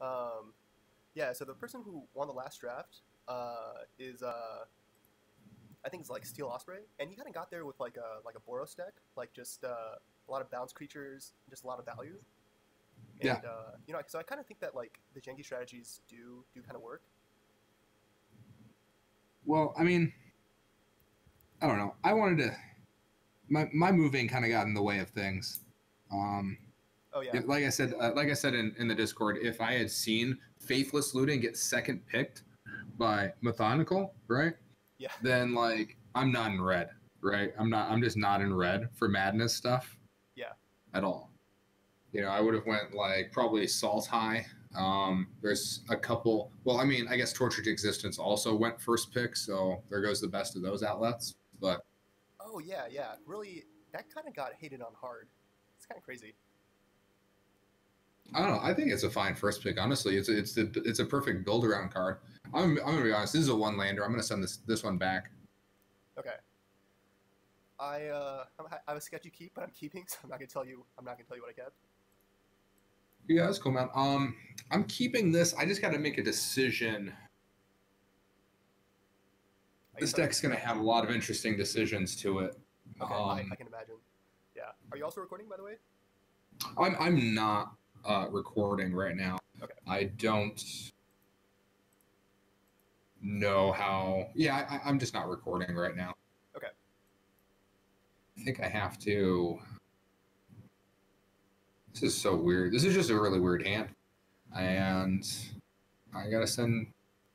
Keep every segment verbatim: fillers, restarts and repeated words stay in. Um, yeah, so the person who won the last draft uh, is, uh, I think it's like Steel Osprey, and he kind of got there with like a, like a Boros deck, like just uh, a lot of bounce creatures, just a lot of value. And, yeah. Uh, you know, so I kind of think that like the Genki strategies do do kind of work. Well, I mean, I don't know. I wanted to. My my moving kind of got in the way of things. Um, oh yeah. If, like I said, uh, like I said in, in the Discord, if I had seen Faithless Looting get second picked by Methodical, right? Yeah. Then like I'm not in red, right? I'm not. I'm just not in red for Madness stuff. Yeah. At all. You know, I would have went like probably Salt High. Um, there's a couple. Well, I mean, I guess Tortured Existence also went first pick, so there goes the best of those outlets. But oh yeah, yeah, really, that kind of got hated on hard. It's kind of crazy. I don't know. I think it's a fine first pick. Honestly, it's a, it's the it's a perfect build around card. I'm I'm gonna be honest. This is a one lander. I'm gonna send this this one back. Okay. I uh, I have a sketchy keep, but I'm keeping, so I'm not gonna tell you. I'm not gonna tell you what I kept. Yeah, that's cool, man. Um, I'm keeping this. I just got to make a decision. This deck's going to have a lot of interesting decisions to it. Okay, um, I, I can imagine. Yeah. Are you also recording, by the way? I'm, I'm not uh, recording right now. Okay. I don't know how... Yeah, I, I'm just not recording right now. Okay. I think I have to... This is so weird. This is just a really weird hand. And I gotta send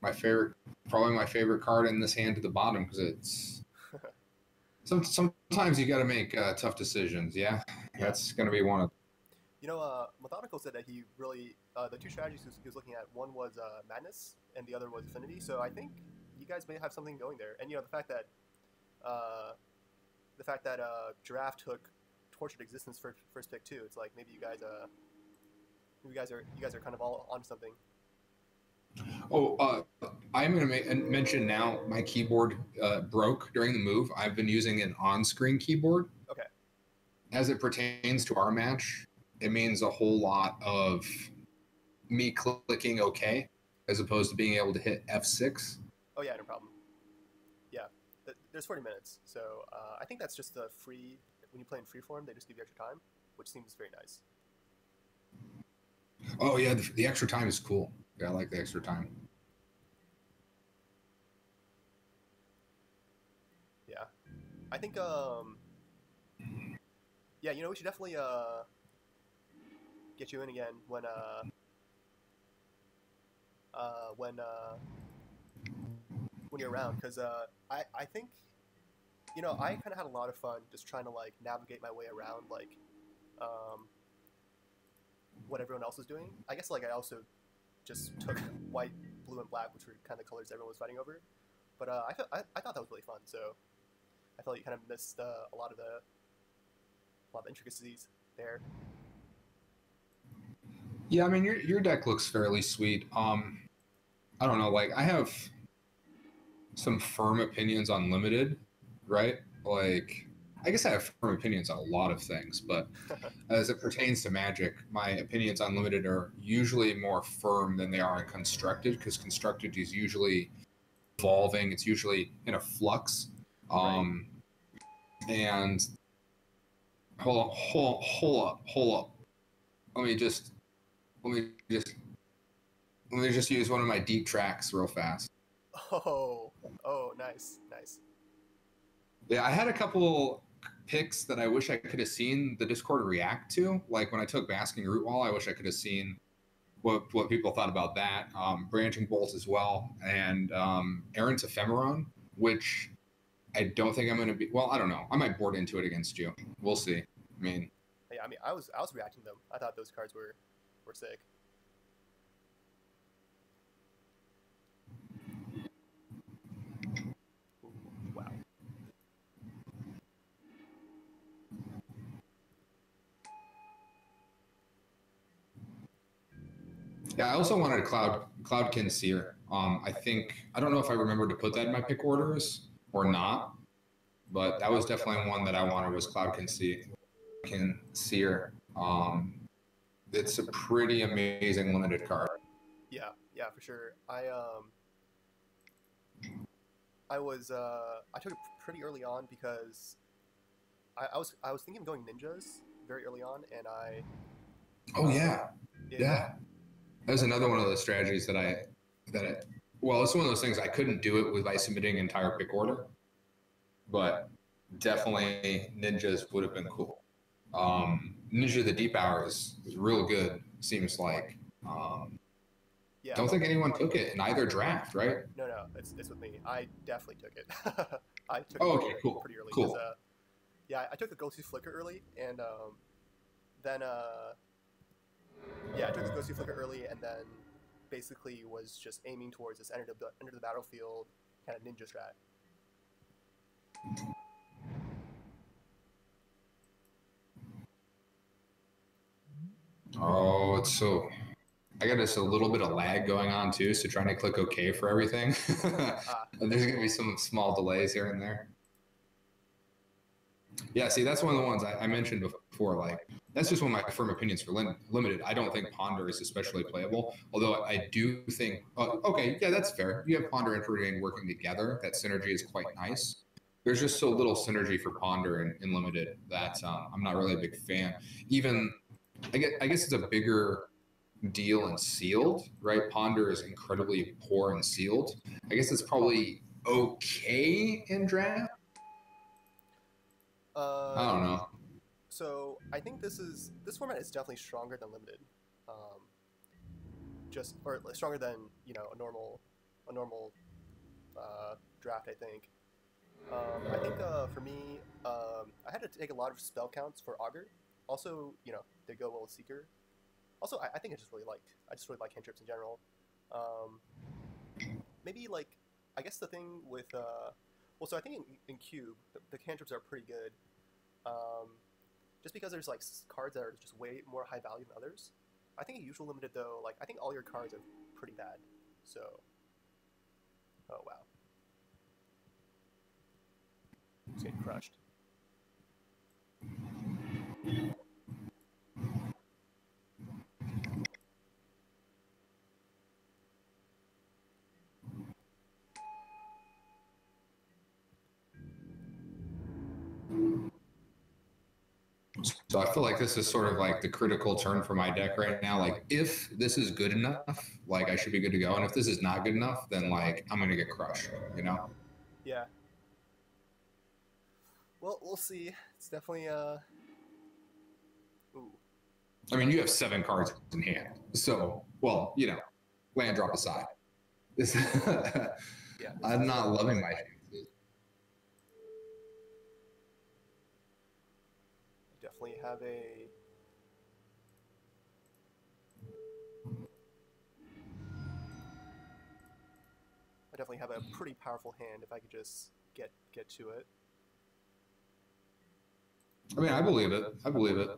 my favorite, probably my favorite card in this hand to the bottom because it's... some, sometimes you gotta make uh, tough decisions, yeah? That's gonna be one of them. You know, uh, Methodical said that he really... Uh, the two strategies he was, he was looking at, one was uh, Madness and the other was Affinity, so I think you guys may have something going there. And, you know, the fact that... Uh, the fact that uh, Giraffe took... Tortured Existence for first pick too. It's like maybe you guys, uh, you guys are you guys are kind of all on something. Oh, uh, I'm gonna make, mention now. My keyboard uh, broke during the move. I've been using an on-screen keyboard. Okay. As it pertains to our match, it means a whole lot of me clicking OK as opposed to being able to hit F six. Oh yeah, no problem. Yeah, there's forty minutes, so uh, I think that's just the free. When you play in freeform, they just give you extra time, which seems very nice. Oh, yeah, the, the extra time is cool. Yeah, I like the extra time. Yeah. I think, um... yeah, you know, we should definitely, uh... get you in again when, uh... Uh, when, uh... when you're around, because, uh, I, I think... You know, I kind of had a lot of fun just trying to, like, navigate my way around, like, um, what everyone else was doing. I guess, like, I also just took white, blue, and black, which were kind of the colors everyone was fighting over. But uh, I, felt, I, I thought that was really fun, so I felt like you kind of missed uh, a lot of the a lot of intricacies there. Yeah, I mean, your, your deck looks fairly sweet. Um, I don't know, like, I have some firm opinions on Limited. Right? Like, I guess I have firm opinions on a lot of things, but as it pertains to Magic, my opinions on Limited are usually more firm than they are in Constructed, because Constructed is usually evolving. It's usually in a flux. Um, right. And hold up, hold, hold up, hold up. Let me just, let me just, let me just use one of my deep tracks real fast. Oh, oh, nice, nice. Yeah, I had a couple picks that I wish I could have seen the Discord react to. Like when I took Basking Root Wall, I wish I could have seen what what people thought about that. Um, Branching Bolt as well, and um, Errant's Ephemerate, which I don't think I'm going to be. Well, I don't know. I might board into it against you. We'll see. I mean, yeah, I mean, I was I was reacting to them. I thought those cards were were sick. Wow. Yeah, I also wanted a Cloud Cloud Kinsear. Um, I think I don't know if I remembered to put that in my pick orders or not, but that was definitely one that I wanted was Cloud Kinsear. Um, it's a pretty amazing limited card. Yeah, yeah, for sure. I um, I was uh, I took it pretty early on because I, I was I was thinking of going ninjas very early on, and I. Oh yeah, yeah. yeah. That was another one of those strategies that I that I. Well, it's one of those things I couldn't do it with by submitting an entire pick order, but definitely ninjas would have been cool. Um, Ninja the Deep Hour is, is real good. Seems like. Um, Yeah, Don't think anyone took it in either draft, right? No, no, it's it's with me. I definitely took it. I took oh, it okay, cool, pretty early. Cool. Uh, yeah, I took the Ghostly Flicker early, and um, then uh, yeah, I took the Ghostly Flicker early, and then basically was just aiming towards this enter the enter the battlefield kind of ninja strat. Oh, it's so. I got just a little bit of lag going on too, so trying to click OK for everything. There's going to be some small delays here and there. Yeah, see, that's one of the ones I, I mentioned before. Like, that's just one of my firm opinions for lim limited. I don't think Ponder is especially playable, although I do think, uh, okay, yeah, that's fair. You have Ponder and Preordain working together. That synergy is quite nice. There's just so little synergy for Ponder and, and limited that um, I'm not really a big fan. Even, I guess, I guess it's a bigger deal and sealed, right? Ponder is incredibly poor and sealed. I guess it's probably okay in draft. Uh, I don't know. So I think this is this format is definitely stronger than limited, um, just or stronger than you know a normal a normal uh, draft. I think. Um, I think uh, for me, um, I had to take a lot of spell counts for Augur. Also, you know, they go well with Seeker. Also, I, I think I just really liked, I just really like hand trips in general. Um, maybe, like, I guess the thing with, uh, well, so I think in, in Cube, the, the hand trips are pretty good. Um, just because there's, like, cards that are just way more high value than others. I think in usual limited, though, like, I think all your cards are pretty bad. So, oh, wow. It's getting crushed. So I feel like this is sort of like the critical turn for my deck right now. Like, if this is good enough, like, I should be good to go. And if this is not good enough, then, like, I'm going to get crushed, you know? Yeah. Well, we'll see. It's definitely, uh... Ooh. I mean, you have seven cards in hand. So, well, you know, land drop aside. This... yeah, I'm not loving my chances. Definitely have a I definitely have a pretty powerful hand if I could just get get to it. I mean, I believe it. I believe it.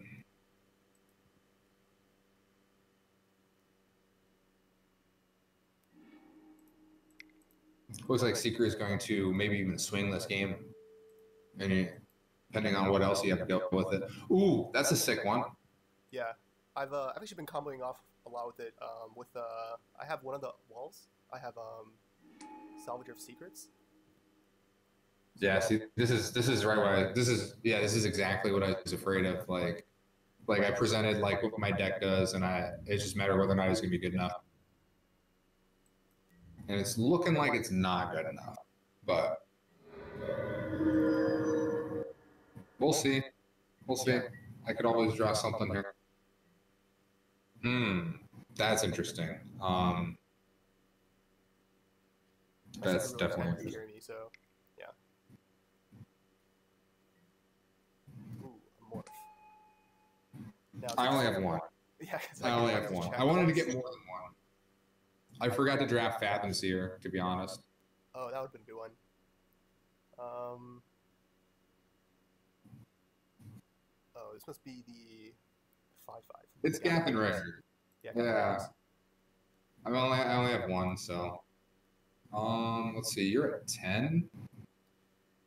Looks like Seeker is going to maybe even swing this game. And he, depending on what else you have to go with it. Ooh, that's a sick one. Yeah, I've uh, I've actually been comboing off a lot with it. Um, with uh, I have one of the walls. I have um, Salvager of Secrets. So yeah, see, this is this is right where I, this is yeah this is exactly what I was afraid of. Like, like I presented like what my deck does, and I it's just a matter of whether or not it's gonna be good enough. And it's looking like it's not good enough, but. We'll see. We'll see. I could always draw something here. Hmm. That's interesting. Um, that's definitely interesting. So, yeah. Ooh, a morph. Now, I only have one. Yeah, I, I only have one. I wanted to get more than one. I forgot to draft Gathan Raiders, to be honest. Oh, that would have been a good one. Um... Oh, this must be the five five. It's Gathan Raiders. Yeah. yeah. I only I only have one, so. Um, let's see. You're at ten.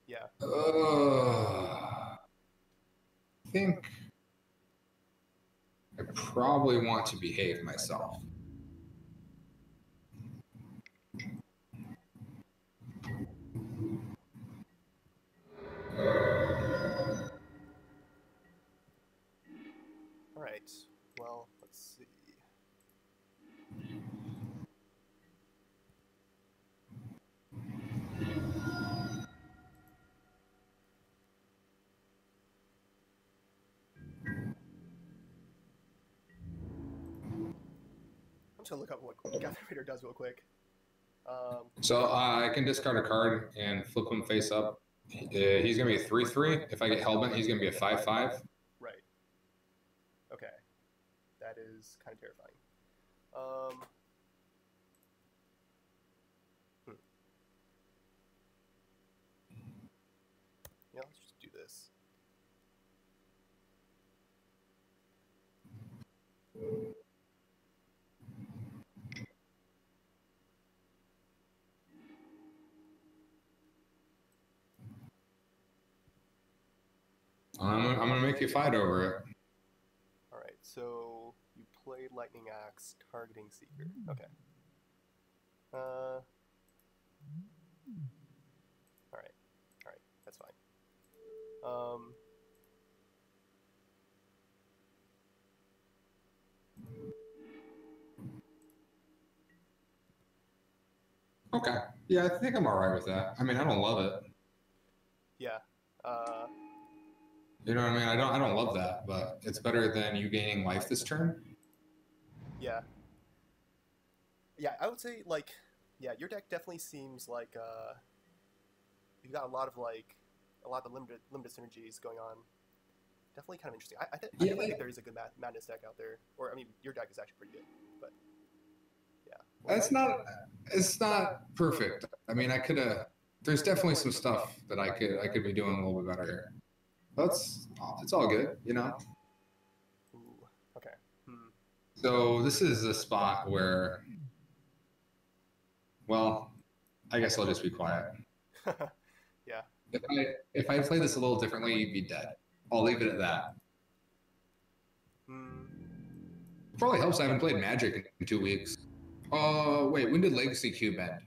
Yeah. Uh, I think I probably want to behave myself. I'm just going to look up what Gathan Raider does real quick. Um, so uh, I can discard a card and flip him face up. Uh, he's going to be a three three. If I get Hellbent, he's going to be a five five. Right. Okay. That is kind of terrifying. Um... Yeah, let's just do this. I'm, I'm gonna make you fight over it. All right, so you play Lightning Axe, targeting Seeker. Okay. Uh. All right. All right. That's fine. Um, okay. Yeah, I think I'm all right with that. I mean, I don't love it. Yeah. Uh, you know what I mean? I don't. I don't love that, but it's better than you gaining life this turn. Yeah. Yeah, I would say like, yeah, your deck definitely seems like uh, you've got a lot of like. a lot of the limited, limited synergies going on. Definitely kind of interesting. I, I, th yeah, I think yeah. there is a good mad Madness deck out there. Or, I mean, your deck is actually pretty good. But, yeah. Well, it's, not, it's not perfect. I mean, I could have... There's definitely some stuff that I could I could be doing a little bit better here. That's it's all good, you know? Ooh, okay. Hmm. So, this is a spot where... Well, I guess I'll just be quiet. Yeah. If I, if I play this a little differently, you'd be dead. I'll leave it at that. Mm. Probably helps I haven't played Magic in two weeks. Oh, uh, wait, when did Legacy Cube end?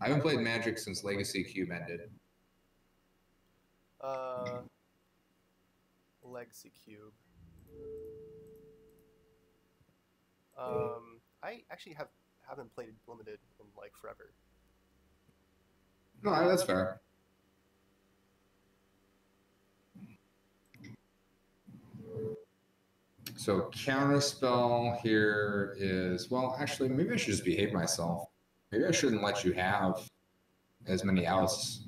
I haven't played Magic since Legacy Cube ended. Uh, Legacy Cube. Um, I actually have, haven't played Limited in, like, forever. No, that's fair. So counterspell here is, well, actually, maybe I should just behave myself. Maybe I shouldn't let you have as many outs.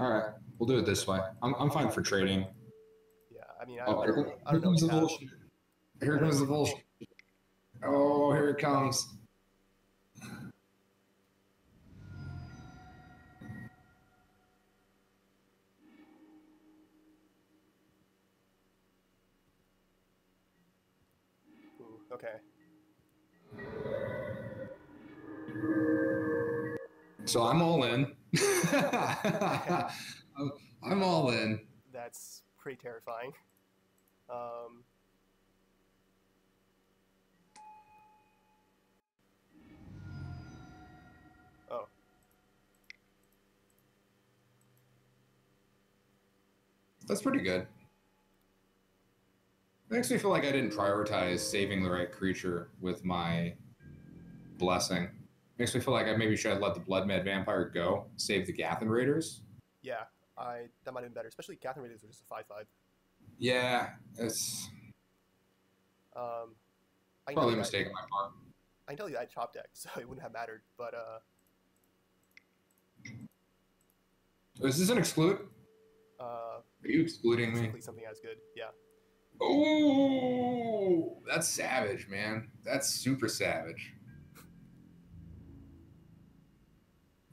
All right, we'll do it this way. I'm, I'm fine for trading. Yeah, I mean, I, oh, I, don't, here, I don't know. Here comes the bullshit. Here comes the bullshit. Oh, here it comes. Okay. So I'm all in. I'm all in. That's pretty terrifying. Um, oh. That's pretty good. It makes me feel like I didn't prioritize saving the right creature with my blessing. It makes me feel like I maybe should have let the Bloodmad Vampire go, save the Gathan Raiders. Yeah, I that might have been better, especially Gathan Raiders were just a five five. Yeah, it's um, I probably a mistake on my part. I can tell you I had Chop Deck, so it wouldn't have mattered. But uh, is this an exclude? Uh, Are you excluding me? Something as good, yeah. Oh, that's savage, man. That's super savage.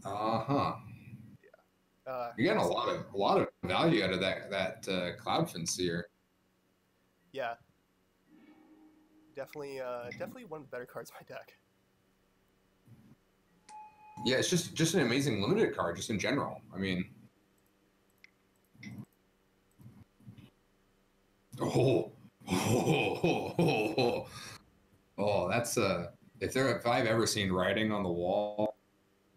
Uh-huh. Yeah. Uh, You're getting a lot of a lot of value out of that that uh, Cloud Kinsear. Yeah. Definitely, uh, definitely one of the better cards in my deck. Yeah, it's just just an amazing limited card, just in general. I mean. Oh, oh, oh, oh, oh, oh, that's uh, if there if I've ever seen writing on the wall,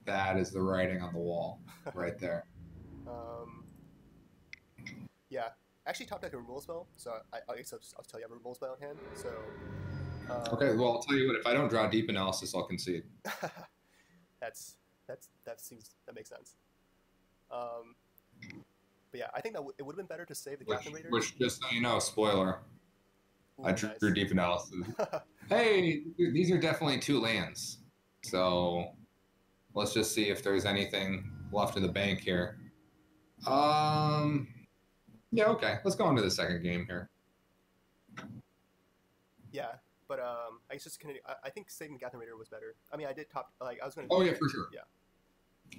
that is the writing on the wall right there. um, yeah, actually, Top Deck a removal spell, so I, I guess I'll, just, I'll tell you I have a removal spell on hand. So, um, okay, well, I'll tell you what, if I don't draw Deep Analysis, I'll concede. that's that's that seems that makes sense. Um. But yeah, I think that w it would have been better to save the Gathan Raiders. Which, just so you know, spoiler. Ooh, I drew nice. Deep Analysis. Hey, these are definitely two lands. So let's just see if there's anything left in the bank here. Um, yeah, okay. Let's go on to the second game here. Yeah, but um, I was just gonna. I think saving Gathan Raider was better. I mean, I did top. Like I was gonna. Oh yeah, for sure. Yeah.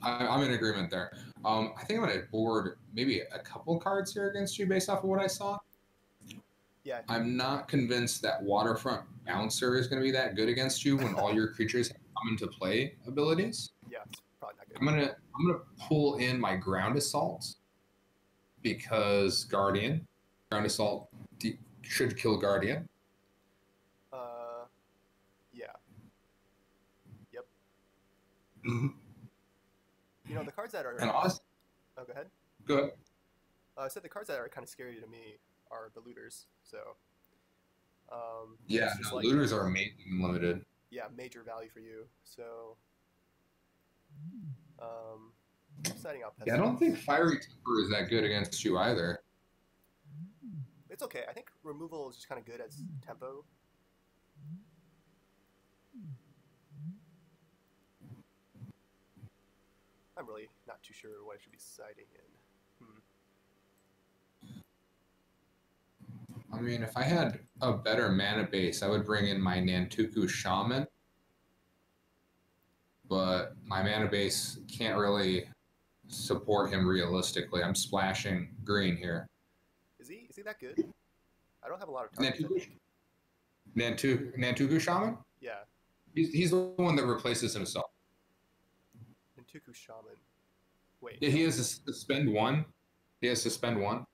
I, I'm in agreement there. Um, I think I'm gonna board maybe a couple cards here against you based off of what I saw. Yeah. I'm not convinced that Waterfront Bouncer is gonna be that good against you when all your creatures have come into play abilities. Yeah, it's probably not good. I'm gonna I'm gonna pull in my Ground Assault because Guardian Ground Assault de should kill Guardian. Uh, yeah. Yep. You know, the cards that are... And Oz? Oh, go ahead. Go ahead. Uh, I said the cards that are kind of scary to me are the Looters, so... Um, yeah, no, like, Looters are amazing and limited. Yeah, major value for you, so... Um, deciding out Pestilence. Yeah, I don't think Fiery Temper is that good against you either. It's okay. I think removal is just kind of good as tempo. I'm really not too sure what I should be siding in. Hmm. I mean, if I had a better mana base, I would bring in my Nantuko Shaman. But my mana base can't really support him realistically. I'm splashing green here. Is he? Is he that good? I don't have a lot of time. Nantuko, Nantuko Shaman? Yeah. He's, he's the one that replaces himself. Nantuko Shaman. Wait. Yeah, he has a suspend one. He has suspend one.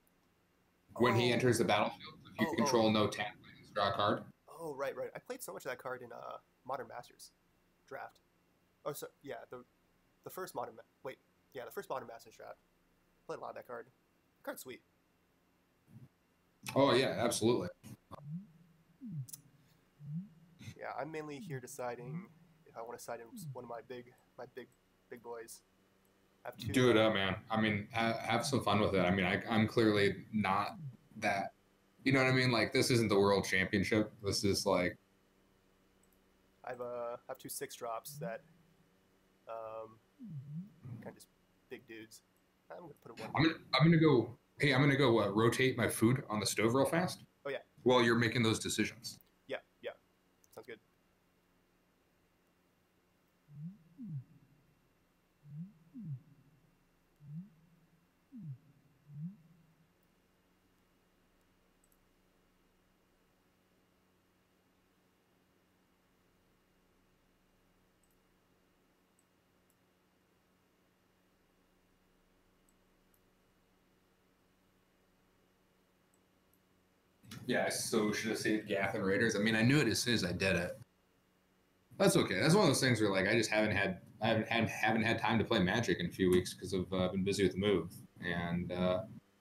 When oh. he enters the battlefield, if you oh, control oh. no tap, draw a card. Oh, right, right. I played so much of that card in uh, Modern Masters draft. Oh, so, yeah, the the first Modern... Ma wait, yeah, the first Modern Masters draft. Played a lot of that card. The card's sweet. Oh, yeah, absolutely. Yeah, I'm mainly here deciding if I want to side in one of my big, my big, big boys. Have two. Do it up, man. I mean, ha have some fun with it. I mean, I, I'm clearly not that. You know what I mean? Like, this isn't the World Championship. This is like. I've uh, have two six drops that, um, kind of just big dudes. I'm gonna put a one. I'm gonna, I'm gonna go. Hey, I'm gonna go uh, rotate my food on the stove real fast. Oh yeah. While you're making those decisions. Sounds good. Yeah, I so should have saved Gathan Raiders. I mean, I knew it as soon as I did it. That's okay. That's one of those things where, like, I just haven't had, I haven't had, haven't had time to play Magic in a few weeks because I've uh, been busy with the move, and uh,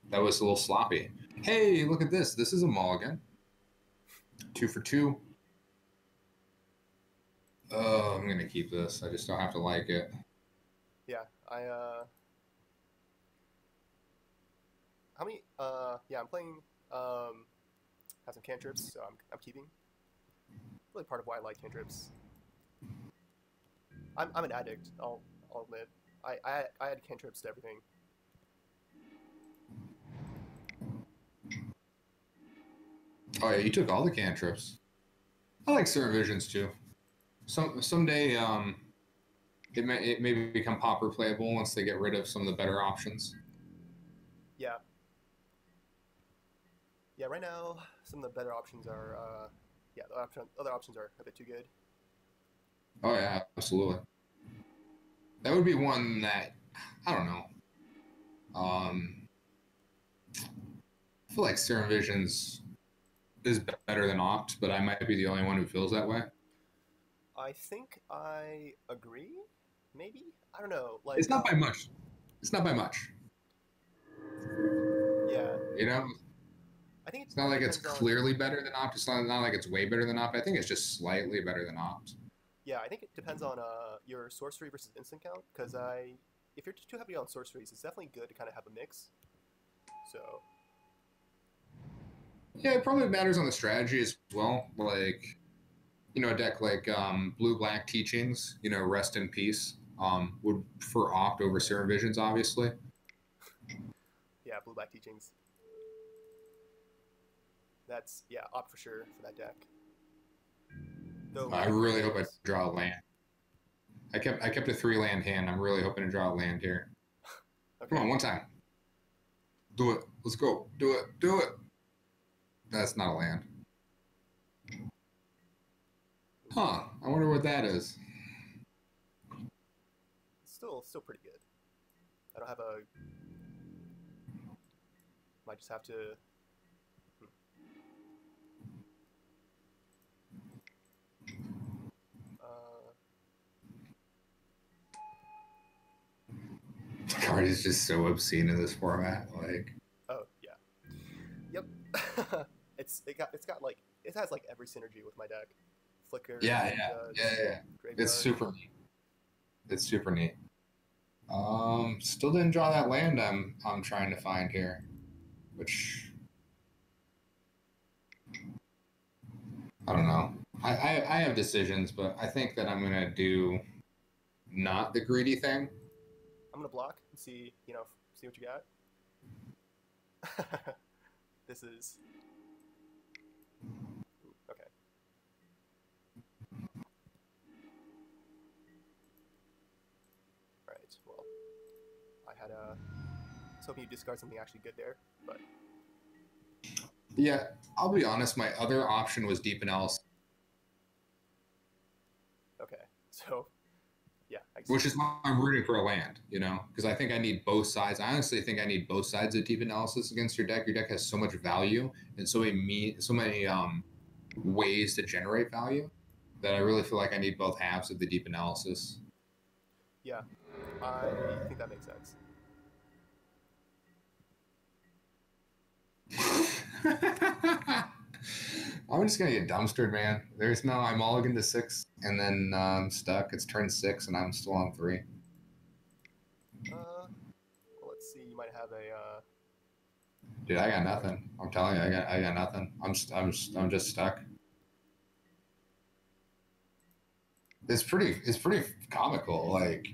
that was a little sloppy. Hey, look at this. This is a mulligan. Two for two. Oh, I'm gonna keep this. I just don't have to like it. Yeah, I. Uh... How many? Uh, yeah, I'm playing. Um... Have some cantrips, so I'm, I'm keeping. Really part of why I like cantrips. I'm, I'm an addict, I'll, I'll admit. I, I, I add cantrips to everything. Oh yeah, you took all the cantrips. I like Serum Visions too. Some Someday, um, it may, it may become pauper playable once they get rid of some of the better options. Yeah. Yeah, right now, some of the better options are, uh, yeah, the option, other options are a bit too good. Oh, yeah, absolutely. That would be one that, I don't know. Um, I feel like Serum Visions is better than Opt, but I might be the only one who feels that way. I think I agree, maybe? I don't know. Like, it's not uh, by much. It's not by much. Yeah. You know? I think it's, it's not like it's clearly on... better than Opt. It's not, not like it's way better than Opt. I think it's just slightly better than Opt. Yeah, I think it depends on uh, your sorcery versus instant count. Because I, if you're too heavy on sorceries, it's definitely good to kind of have a mix. So, Yeah, it probably matters on the strategy as well. Like, you know, a deck like um, Blue Black Teachings, you know, Rest in Peace, um, would prefer Opt over Serum Visions, obviously. Yeah, Blue Black Teachings. That's, yeah, Opt for sure for that deck. Though, I really hope I draw a land. I kept I kept a three land hand. I'm really hoping to draw a land here. Okay. Come on, one time. Do it. Let's go. Do it. Do it. That's not a land. Huh. I wonder what that is. Still, still pretty good. I don't have a... Might just have to... Hmm. Uh... Card is just so obscene in this format, like... Oh, yeah. Yep. It's it got it's got like it has like every synergy with my deck. Flicker. Yeah, and, yeah. Uh, yeah, yeah, yeah. It's super neat. It's super neat. Um, still didn't draw that land I'm I'm trying to find here, which I don't know. I, I, I have decisions, but I think that I'm gonna do not the greedy thing. I'm gonna block and see you know see what you got. This is. Had a, I was hoping you discard something actually good there, but yeah, I'll be honest. My other option was Deep Analysis. Okay, so yeah, exactly. Which is why I'm rooting for a land, you know, because I think I need both sides. I honestly think I need both sides of Deep Analysis against your deck. Your deck has so much value and so many me so many um, ways to generate value that I really feel like I need both halves of the Deep Analysis. Yeah, I think that makes sense. I'm just gonna get dumpstered, man. There's no, I'm mulligan to six, and then uh, I'm stuck. It's turn six, and I'm still on three. Uh, well, let's see. You might have a. Uh... Dude, I got nothing. I'm telling you, I got, I got nothing. I'm, st I'm, st I'm just stuck. It's pretty, it's pretty comical. Like,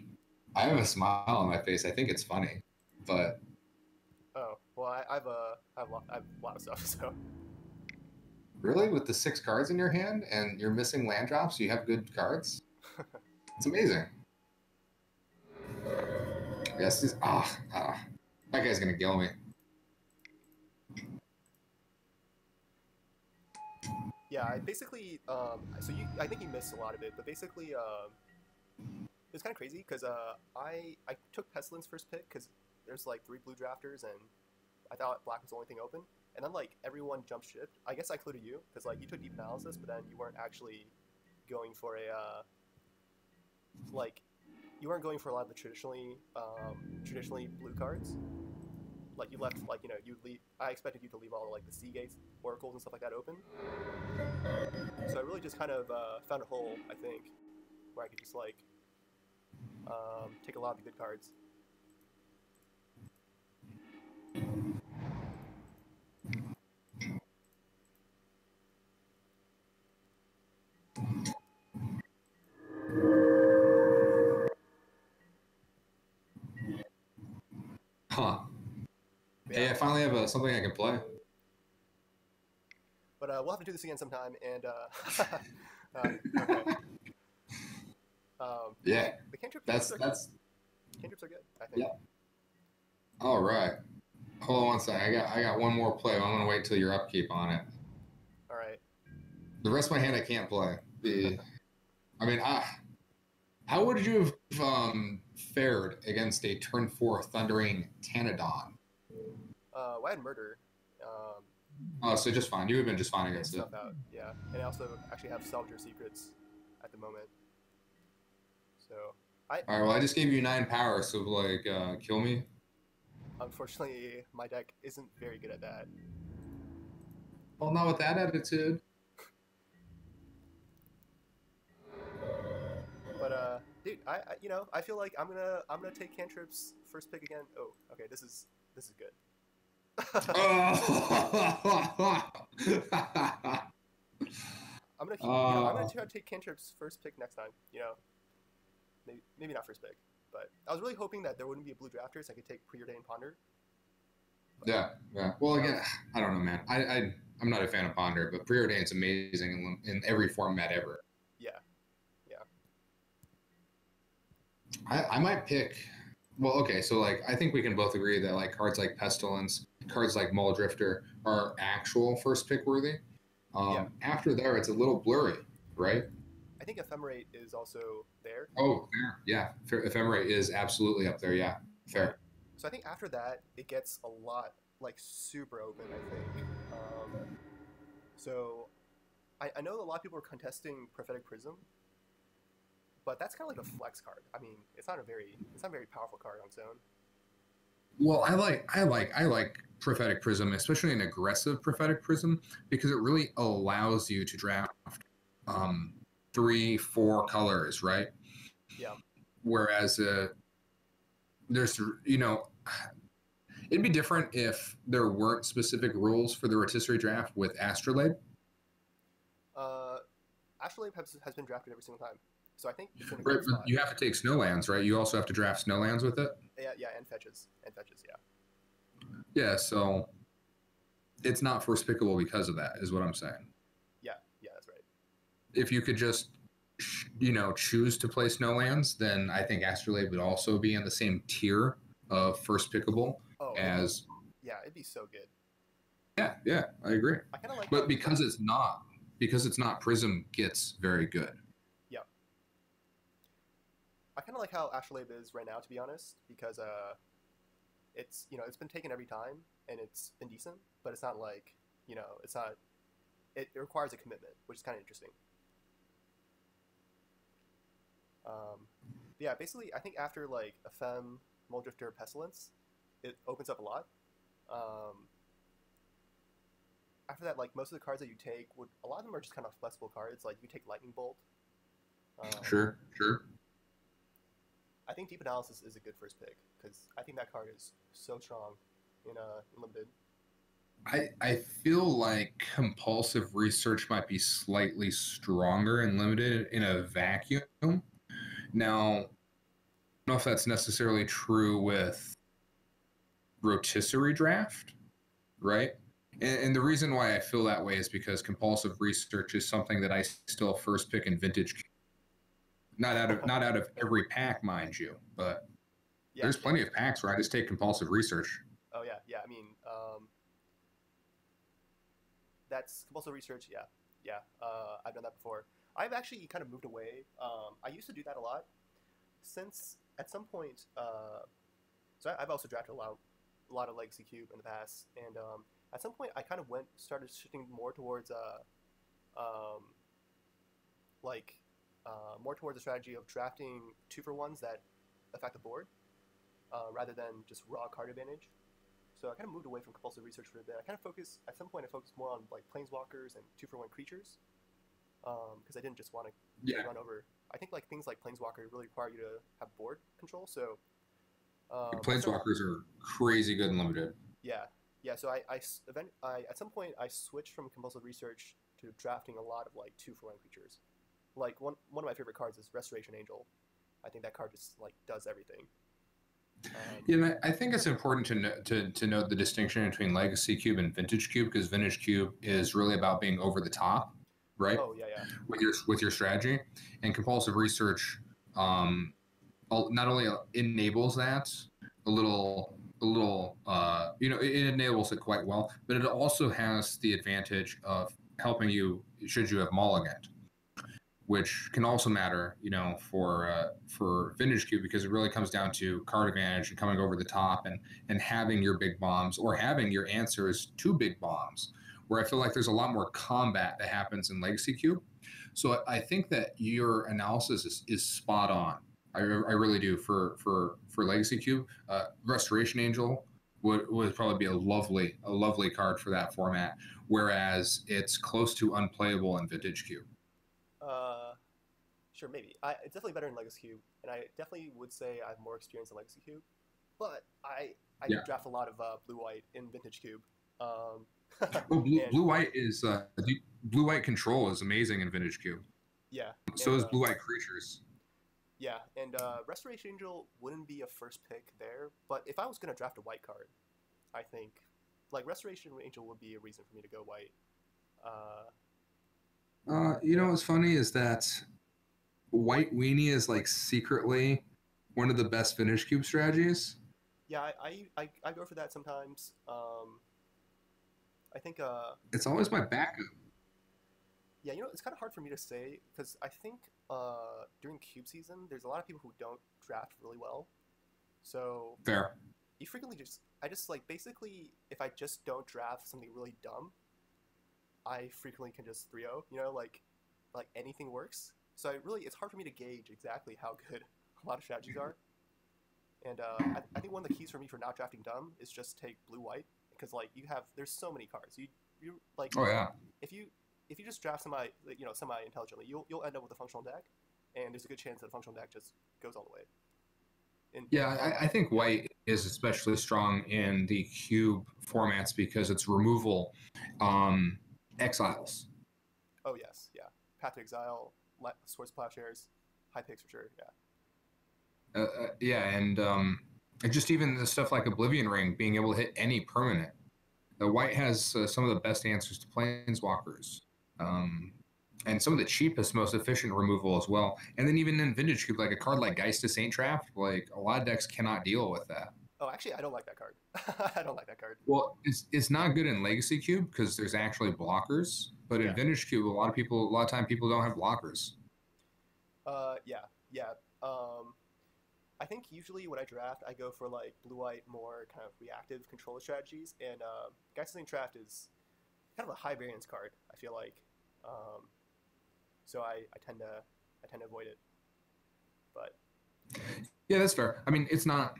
I have a smile on my face. I think it's funny, but. Oh. Well, I, I've, uh, I've, I've a lot of stuff, so... Really? With the six cards in your hand, and you're missing land drops, you have good cards? It's amazing. Yes, he's... Ah, ah. That guy's gonna kill me. Yeah, I basically, um... So you, I think you missed a lot of it, but basically, um... It was kind of crazy, because, uh, I, I took Pestilence first pick, because there's, like, three blue drafters, and... I thought black was the only thing open, and then like everyone jumped ship. I guess I included you because like you took Deep Analysis, but then you weren't actually going for a uh, like you weren't going for a lot of the traditionally um, traditionally blue cards. Like you left like you know you leave. I expected you to leave all like the sea gates, oracles, and stuff like that open. So I really just kind of uh, found a hole, I think, where I could just like um, take a lot of the good cards. Huh. Yeah. Hey, I finally have uh, something I can play. But uh, we'll have to do this again sometime. And uh, uh, okay. um, yeah, the cantrips that's are that's good. Cantrips are good. I think. Yeah. All right. Hold on one sec. I got I got one more play. I'm gonna wait till your upkeep on it. All right. The rest of my hand I can't play. The, I mean, I. How would you have um, fared against a turn four Thundering Tanadon? Uh, well, I had Murder. Um, oh, so just fine. You would have been just fine against it. Out. Yeah, and I also actually have Salvage Your Secrets at the moment. So I. All right. Well, I just gave you nine power, so like, uh, kill me. Unfortunately, my deck isn't very good at that. Well, not with that attitude. But uh, dude, I, I you know I feel like I'm gonna I'm gonna take cantrips first pick again. Oh, okay, this is this is good. Oh. I'm gonna keep, uh, you know, I'm gonna try to take Cantrip's first pick next time. You know, maybe maybe not first pick, but I was really hoping that there wouldn't be a blue drafter, so I could take Preordain Ponder. But, yeah, yeah. Well, again, I don't know, man. I, I I'm not a fan of Ponder, but Preordain's amazing in, in every format ever. Yeah, yeah. I I might pick. Well, okay, so like I think we can both agree that like cards like Pestilence, cards like Mulldrifter are actual first pick worthy. Um, yeah. After there, it's a little blurry, right? I think Ephemerate is also there. Oh, fair. Yeah. Ephemerate is absolutely up there. Yeah, fair. So I think after that, it gets a lot, like, super open, I think. Um, so I, I know a lot of people are contesting Prophetic Prism, but that's kind of like a flex card. I mean, it's not a very, it's not a very powerful card on its own. Well, I like I like I like Prophetic Prism, especially an aggressive Prophetic Prism, because it really allows you to draft um, three, four colors, right? Yeah. Whereas uh, there's, you know, it'd be different if there weren't specific rules for the rotisserie draft with Astrolabe. Uh, Astrolabe has, has been drafted every single time, so I think it's in a good spot. You have to take Snowlands, right? You also have to draft Snowlands with it. Yeah, yeah, and fetches, and fetches, yeah. Yeah, so it's not first pickable because of that, is what I'm saying. Yeah, yeah, that's right. If you could just, you know, choose to play Snowlands, then I think Astrolabe would also be in the same tier of first pickable oh, as. Yeah, it'd be so good. Yeah, yeah, I agree. I kind of like. But because it's not, because it's not, Prism gets very good. I kind of like how Astrolabe is right now, to be honest, because uh, it's, you know, it's been taken every time, and it's indecent, but it's not like, you know, it's not, it, it requires a commitment, which is kind of interesting. Um, yeah, basically, I think after, like, Ephem, Mulldrifter, Pestilence, it opens up a lot. Um, after that, like, most of the cards that you take, would, a lot of them are just kind of flexible cards, like, you take Lightning Bolt. Um, sure, sure. I think Deep Analysis is a good first pick because I think that card is so strong in uh, Limited. I, I feel like Compulsive Research might be slightly stronger in Limited in a vacuum. Now, I don't know if that's necessarily true with Rotisserie Draft, right? And, and the reason why I feel that way is because Compulsive Research is something that I still first pick in Vintage Cube. Not out of not out of every pack, mind you, but yeah, there's plenty of packs where I just take Compulsive Research. Oh yeah, yeah. I mean, um, that's Compulsive Research. Yeah, yeah. Uh, I've done that before. I've actually kind of moved away. Um, I used to do that a lot. Since at some point, uh, so I, I've also drafted a lot, a lot of Legacy Cube in the past, and um, at some point I kind of went started shifting more towards, uh, um, like. Uh, more towards the strategy of drafting two for ones that affect the board, uh, rather than just raw card advantage. So I kind of moved away from Compulsive Research for a bit. I kind of focused, at some point I focused more on like Planeswalkers and two for one creatures, because um, I didn't just want to yeah. run over. I think like things like Planeswalker really require you to have board control, so... Um, Planeswalkers are crazy good and limited. Yeah, yeah, so I, I, event, I at some point I switched from Compulsive Research to drafting a lot of like two for one creatures. Like, one one of my favorite cards is Restoration Angel. I think that card just, like, does everything. Um, yeah, I think it's important to, no, to, to note the distinction between Legacy Cube and Vintage Cube, because Vintage Cube is really about being over the top, right? Oh, yeah, yeah. With your, with your strategy. And Compulsive Research um, not only enables that a little, a little uh, you know, it, it enables it quite well, but it also has the advantage of helping you, should you have mulliganed, which can also matter, you know, for uh, for Vintage Cube, because it really comes down to card advantage and coming over the top and, and having your big bombs or having your answers to big bombs, where I feel like there's a lot more combat that happens in Legacy Cube. So I think that your analysis is, is spot on. I, I really do for for, for Legacy Cube. Uh, Restoration Angel would, would probably be a lovely, a lovely card for that format, whereas it's close to unplayable in Vintage Cube. Uh, sure, maybe. I, it's definitely better in Legacy Cube, and I definitely would say I have more experience in Legacy Cube, but I I yeah. draft a lot of uh, blue white in Vintage Cube. Um, well, blue, and, blue white is uh, blue white control is amazing in Vintage Cube. Yeah. So and, is blue white uh, creatures. Yeah, and uh, Restoration Angel wouldn't be a first pick there, but if I was going to draft a white card, I think like Restoration Angel would be a reason for me to go white. Uh, uh, you know what's funny is that white weenie is like secretly one of the best Vintage Cube strategies. Yeah, I I, I, I go for that sometimes. Um, I think uh, it's always my backup. Yeah, you know, it's kind of hard for me to say because I think uh, during Cube season, there's a lot of people who don't draft really well. So fair. You frequently just, I just like basically, if I just don't draft something really dumb, I frequently can just three oh. You know, like like anything works. So I really, it's hard for me to gauge exactly how good a lot of strategies are. And uh, I, I think one of the keys for me for not drafting dumb is just take blue white because like you have, there's so many cards. You you like oh yeah. If you If you just draft semi, you know, semi-intelligently, you'll you'll end up with a functional deck, and there's a good chance that a functional deck just goes all the way. And yeah, I, I think white is especially strong in the cube formats because it's removal, um, exiles. Oh yes, yeah, Path to Exile, Swords Plowshares, high picks for sure. Yeah. Uh, uh, yeah, and um, just even the stuff like Oblivion Ring, being able to hit any permanent. The white has uh, some of the best answers to Planeswalkers. Um, and some of the cheapest, most efficient removal as well. And then even in Vintage Cube, like a card like Geist to Saint Trap, like a lot of decks cannot deal with that. Oh, actually, I don't like that card. I don't like that card. Well, it's it's not good in Legacy Cube because there's actually blockers. But in yeah. Vintage Cube, a lot of people, a lot of time, people don't have blockers. Uh, yeah, yeah. Um, I think usually when I draft, I go for like blue-white, more kind of reactive control strategies. And uh, Geist to Saint Trap is kind of a high variance card, I feel like. Um, so I, I tend to I tend to avoid it, but yeah, that's fair. I mean, it's not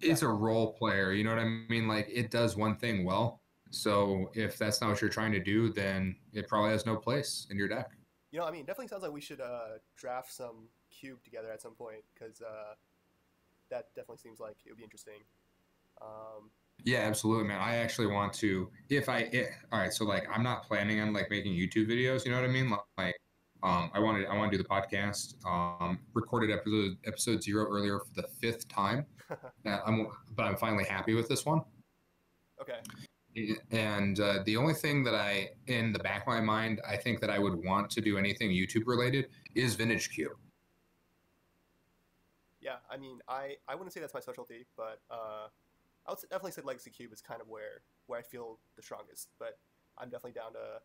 it's yeah. a role player, you know what I mean? Like it does one thing well. So if that's not what you're trying to do, then it probably has no place in your deck. You know, I mean, it definitely sounds like we should uh, draft some cube together at some point because uh, that definitely seems like it would be interesting. Um, Yeah, absolutely, man. I actually want to, if I, it, all right, so like, I'm not planning on like making YouTube videos, you know what I mean? Like, um, I wanted, I want to do the podcast, um, recorded episode, episode zero earlier for the fifth time, uh, I'm, but I'm finally happy with this one. Okay. And uh, the only thing that I, in the back of my mind, I think that I would want to do anything YouTube related is Vintage Cube. Yeah, I mean, I, I wouldn't say that's my specialty, but, uh, I would definitely say Legacy Cube is kind of where where I feel the strongest, but I'm definitely down to,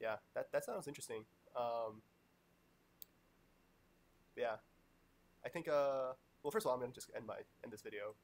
yeah, that, that sounds interesting. Um, yeah, I think, uh, well, first of all, I'm going to just end my end this video